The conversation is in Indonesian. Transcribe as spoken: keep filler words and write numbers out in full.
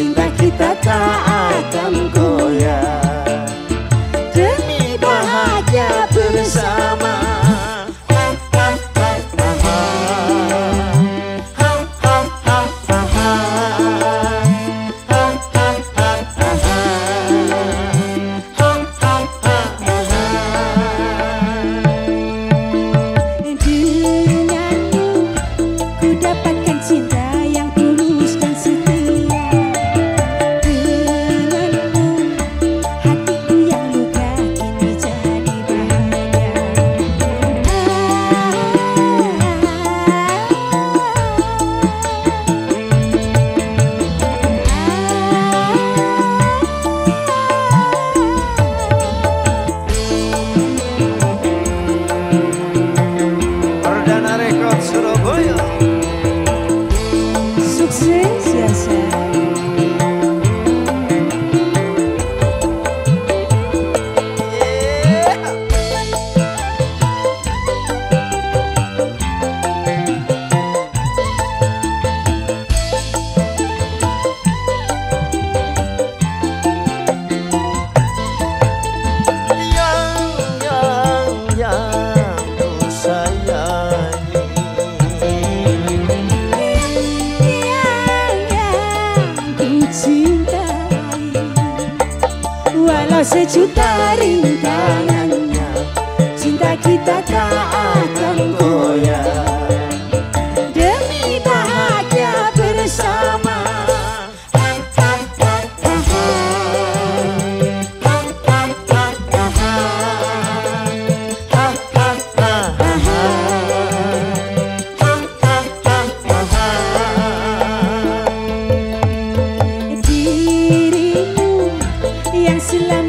cinta kita tak akan goyah demi bahagia bersama. Sejuta rintangannya, cinta kita tak akan goyah demi bahagia bersama. Dirimu yang selalu